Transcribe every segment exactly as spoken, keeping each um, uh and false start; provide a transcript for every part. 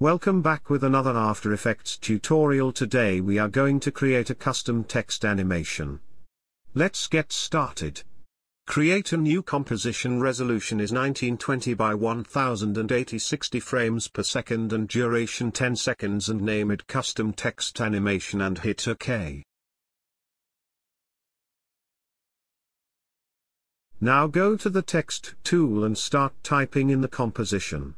Welcome back with another After Effects tutorial. Today we are going to create a custom text animation. Let's get started. Create a new composition. Resolution is nineteen twenty by ten eighty, sixty frames per second and duration ten seconds, and name it Custom Text Animation and hit OK. Now go to the text tool and start typing in the composition.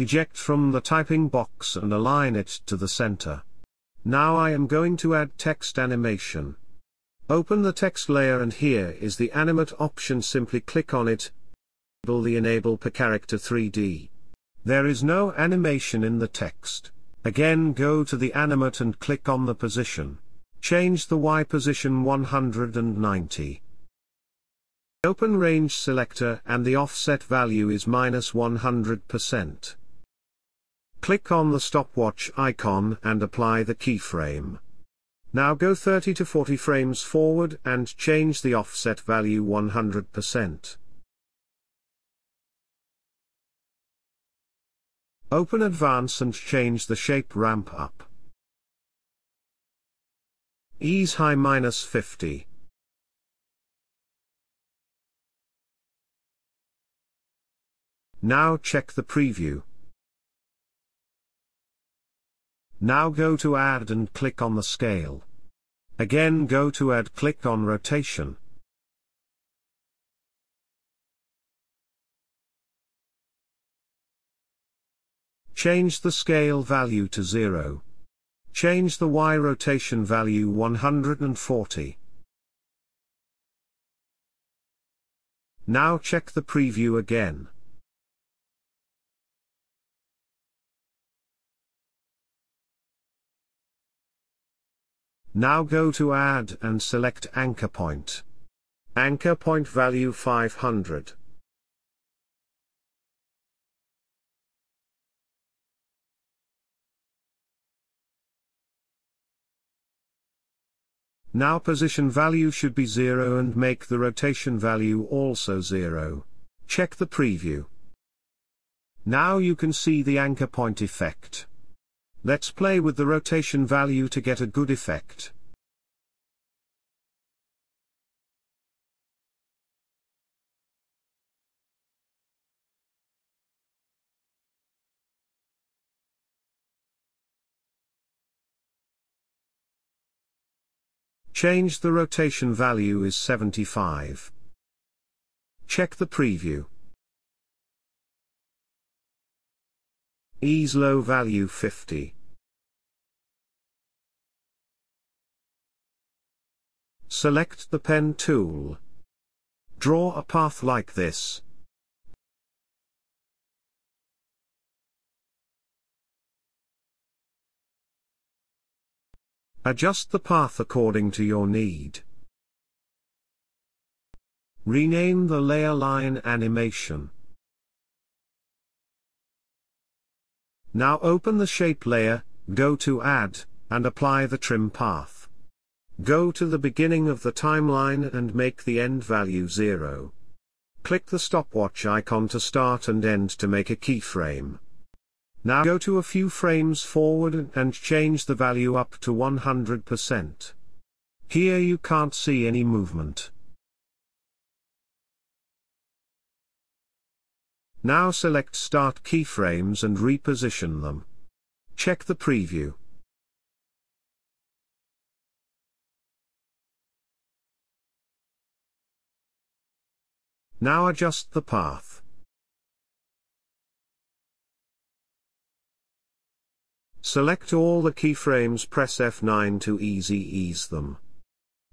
Eject from the typing box and align it to the center. Now I am going to add text animation. Open the text layer and here is the animate option. Simply click on it. Enable the enable per character three D. There is no animation in the text. Again, go to the animate and click on the position. Change the Y position one hundred ninety. Open range selector and the offset value is minus one hundred percent. Click on the stopwatch icon and apply the keyframe. Now go thirty to forty frames forward and change the offset value one hundred percent. Open advance and change the shape ramp up. Ease high minus fifty. Now check the preview. Now go to add and click on the scale. Again go to add, click on rotation. Change the scale value to zero. Change the Y rotation value one hundred forty. Now check the preview again. Now go to add and select anchor point. Anchor point value five hundred. Now position value should be zero and make the rotation value also zero. Check the preview. Now you can see the anchor point effect. Let's play with the rotation value to get a good effect. Change the rotation value is seventy-five. Check the preview. Ease low value fifty. Select the pen tool. Draw a path like this. Adjust the path according to your need. Rename the layer line animation. Now open the shape layer, go to add, and apply the trim path. Go to the beginning of the timeline and make the end value zero. Click the stopwatch icon to start and end to make a keyframe. Now go to a few frames forward and change the value up to one hundred percent. Here you can't see any movement. Now select Start Keyframes and reposition them. Check the preview. Now adjust the path. Select all the keyframes, press F nine to easy ease them.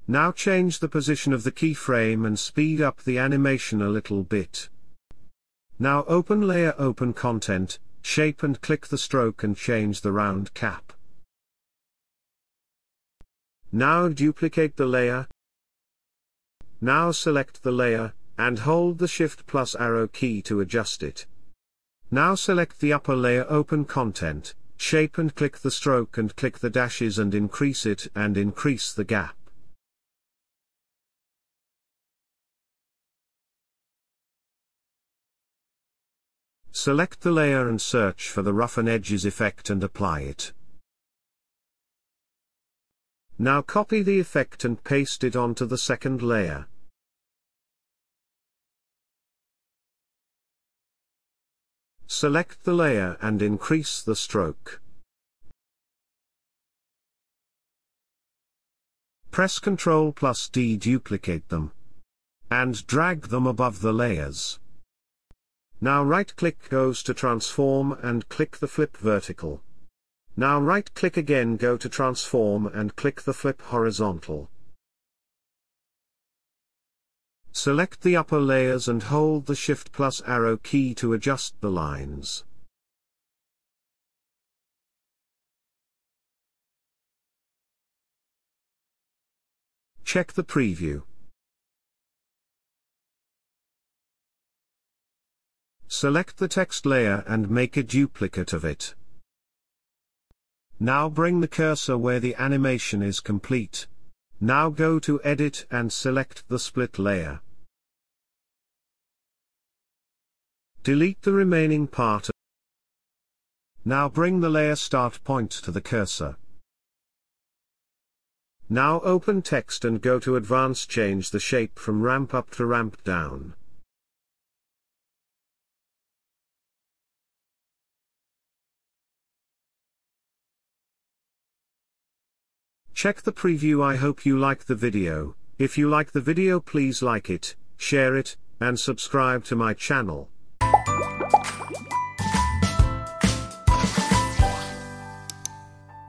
Now change the position of the keyframe and speed up the animation a little bit. Now open layer, open content, shape and click the stroke and change the round cap. Now duplicate the layer. Now select the layer, and hold the Shift plus arrow key to adjust it. Now select the upper layer, open content, shape and click the stroke and click the dashes and increase it and increase the gap. Select the layer and search for the Roughen Edges effect and apply it. Now copy the effect and paste it onto the second layer. Select the layer and increase the stroke. Press Ctrl plus D, duplicate them, and drag them above the layers. Now right-click goes to transform and click the flip vertical. Now right-click again, go to transform and click the flip horizontal. Select the upper layers and hold the Shift plus arrow key to adjust the lines. Check the preview. Select the text layer and make a duplicate of it. Now bring the cursor where the animation is complete. Now go to Edit and select the split layer. Delete the remaining part. Now bring the layer start point to the cursor. Now open text and go to Advanced, change the shape from ramp up to ramp down. Check the preview. I hope you like the video. If you like the video, please like it, share it, and subscribe to my channel.